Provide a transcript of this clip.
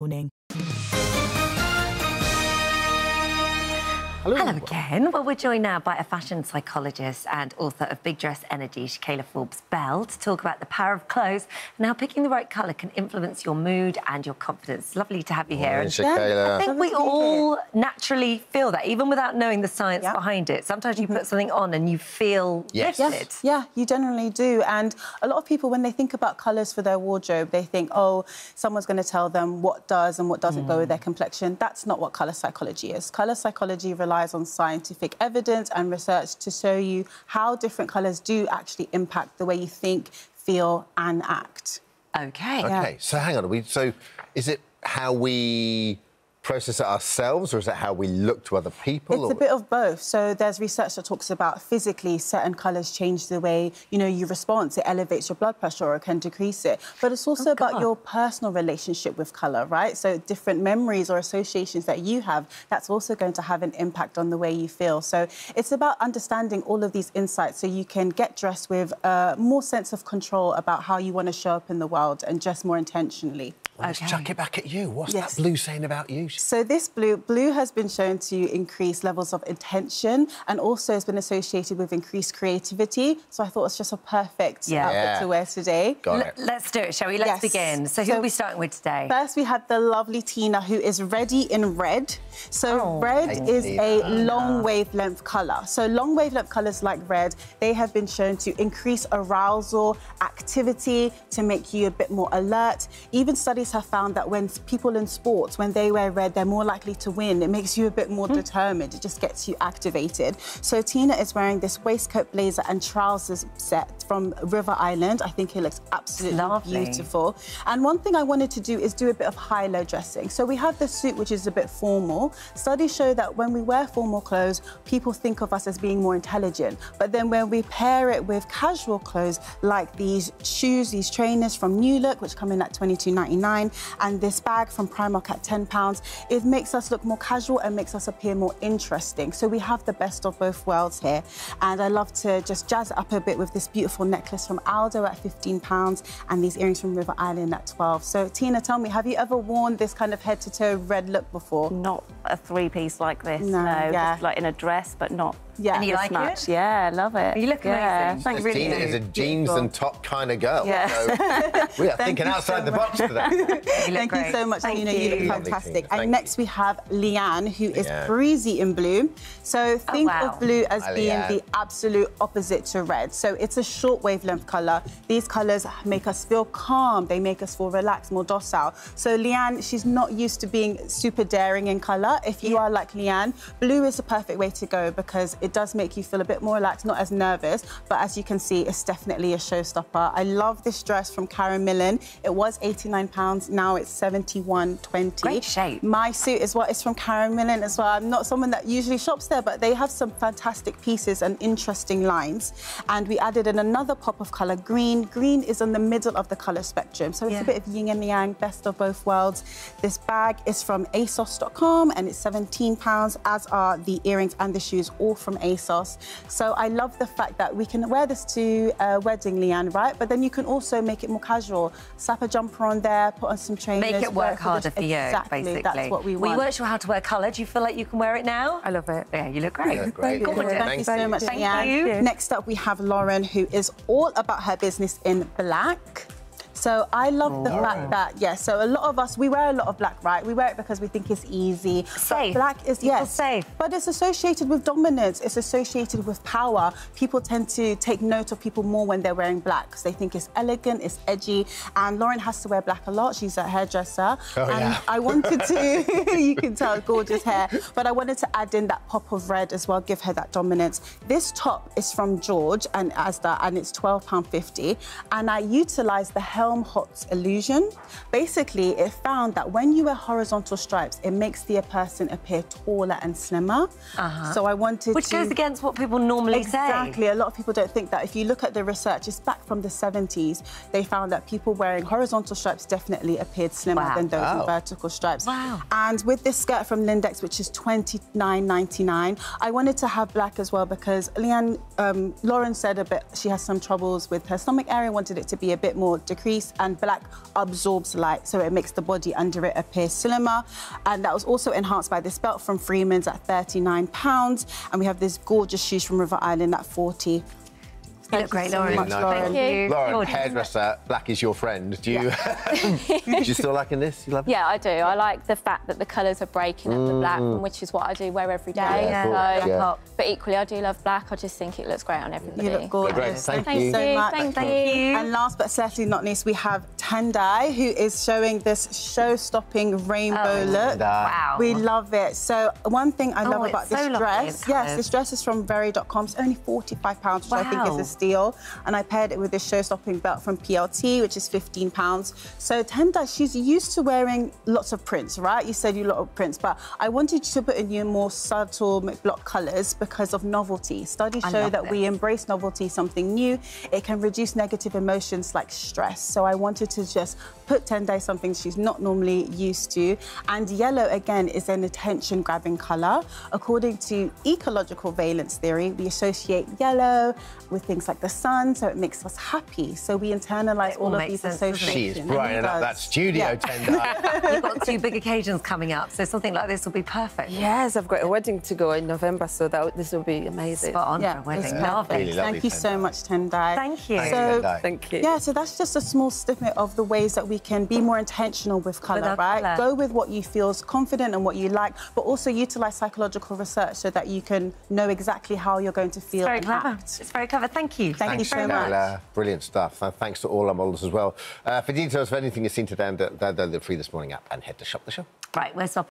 morning. Hello. Hello again. Well, we're joined now by a fashion psychologist and author of Big Dress Energy, Kayla Forbes-Bell, to talk about the power of clothes and how picking the right colour can influence your mood and your confidence. Lovely to have you here. And Kayla. I think we all naturally feel that, even without knowing the science behind it. Sometimes you put something on and you feel lifted. Yes. Yeah, you generally do. And a lot of people, when they think about colours for their wardrobe, they think, oh, someone's going to tell them what does and what doesn't go with their complexion. That's not what colour psychology is. Colour psychology relies on scientific evidence and research to show you how different colours do actually impact the way you think, feel and act. OK. OK, so hang on, so is it how we process it ourselves, or is it how we look to other people? It's a bit of both. So there's research that talks about physically certain colours change the way, you know, you respond. It elevates your blood pressure or it can decrease it. But it's also about your personal relationship with colour, right? So different memories or associations that you have, that's also going to have an impact on the way you feel. So it's about understanding all of these insights so you can get dressed with more sense of control about how you want to show up in the world and dress more intentionally. Well, let's chuck it back at you. What's that blue saying about you? So this blue has been shown to increase levels of intention and also has been associated with increased creativity. So I thought it's just a perfect outfit to wear today. Let's do it, shall we? Let's begin. So who are we starting with today? First, we had the lovely Tina, who is ready in red. So red is a long wavelength colour. So long wavelength colours like red, they have been shown to increase arousal, activity, to make you a bit more alert. Even studies have found that when people in sports, when they wear red, they're more likely to win. It makes you a bit more determined. It just gets you activated. So Tina is wearing this waistcoat, blazer and trousers set from River Island. I think it looks absolutely beautiful. And one thing I wanted to do is do a bit of high-low dressing. So we have this suit, which is a bit formal. Studies show that when we wear formal clothes, people think of us as being more intelligent. But then when we pair it with casual clothes, like these shoes, these trainers from New Look, which come in at £22.99, and this bag from Primark at £10, it makes us look more casual and makes us appear more interesting. So we have the best of both worlds here. And I love to just jazz up a bit with this beautiful necklace from Aldo at £15 and these earrings from River Island at £12. So Tina, tell me, have you ever worn this kind of head-to-toe red look before? Not a three-piece like this, no. Just like in a dress, but not. Yeah, and you like it? Yeah, I love it. You look amazing. Thank you. Tina is a jeans and top kind of girl. Yeah. So we are thinking outside the box today. Thank you so much, Tina. You look fantastic. And next we have Leanne, who is breezy in blue. So think of blue as being the absolute opposite to red. So it's a short wavelength colour. These colours make us feel calm. They make us feel relaxed, more docile. So Leanne, she's not used to being super daring in colour. If you are like Leanne, blue is the perfect way to go because it does make you feel a bit more relaxed, not as nervous, but as you can see, it's definitely a showstopper. I love this dress from Karen Millen. It was £89, now it's £71.20. Great shape. My suit is what is from Karen Millen as well. I'm not someone that usually shops there, but they have some fantastic pieces and interesting lines. And we added in another pop of colour, green. Green is in the middle of the colour spectrum, so it's a bit of yin and yang, best of both worlds. This bag is from ASOS.com and it's £17, as are the earrings and the shoes, all from ASOS. So I love the fact that we can wear this to a wedding, Leanne, right? But then you can also make it more casual. Slap a jumper on there, put on some trainers. Make it work harder for you, basically. That's what we want. We weren't sure how to wear colour. Do you feel like you can wear it now? I love it. Yeah, you look great. You look great. Thank you so much, Leanne. Next up, we have Lauren, who is all about her business in black. So I love the fact that, so a lot of us, we wear a lot of black, right? We wear it because we think it's easy. Safe. But black is, safe. But it's associated with dominance. It's associated with power. People tend to take note of people more when they're wearing black because they think it's elegant, it's edgy. And Lauren has to wear black a lot. She's a hairdresser. I wanted to, you can tell, gorgeous hair. But I wanted to add in that pop of red as well, give her that dominance. This top is from George and Asda, and it's £12.50. And I utilised the Helmholtz illusion. Basically, it found that when you wear horizontal stripes, it makes the person appear taller and slimmer. So I wanted which goes against what people normally say. Exactly. A lot of people don't think that. If you look at the research, it's back from the 70s. They found that people wearing horizontal stripes definitely appeared slimmer than those in vertical stripes. And with this skirt from Lindex, which is £29.99, I wanted to have black as well because Lauren said a bit she has some troubles with her stomach area, wanted it to be a bit more decreased. crease, and black absorbs light, so it makes the body under it appear slimmer. And that was also enhanced by this belt from Freeman's at £39. And we have this gorgeous shoes from River Island at £40. You look great, Lauren. Much, Lauren. Thank you. Lauren, hairdresser, black is your friend. Do you, do you still liking this? You love it? Yeah, I do. I like the fact that the colours are breaking up the black, which is what I do wear every day. But equally, I do love black. I just think it looks great on everybody. You look gorgeous. Great. Thank you so much. Thank you. And last but certainly not least, we have Tendai, who is showing this show-stopping rainbow look. Wow. We love it. So one thing I love about this dress, this dress is from Very.com. It's only £45, which I think is a deal, and I paired it with this show-stopping belt from PLT, which is £15. So Tendai, she's used to wearing lots of prints, right? You said you lot of prints, but I wanted you to put in your more subtle block colours because of novelty. Studies show that we embrace novelty, something new. It can reduce negative emotions like stress. So I wanted to just put Tendai something she's not normally used to. And yellow, again, is an attention-grabbing colour. According to ecological valence theory, we associate yellow with things like the sun, so it makes us happy. So we internalise all of these associations. She is brightening up that studio, Tendai. You've got two big occasions coming up, so something like this will be perfect. Yes, I've got a wedding to go in November, so this will be amazing. Spot on for a wedding. Lovely. Really lovely. Thank you so much, Tendai. Thank you. Thank you. Yeah, so that's just a small snippet of the ways that we can be more intentional with colour, right? Go with what you feel confident and what you like, but also utilise psychological research so that you can know exactly how you're going to feel and act. It's very clever. Thank you. Thanks so much. Brilliant stuff. Thanks to all our models as well. For details of anything you've seen today, download the free This Morning app and head to Shop the Show. Right, where's our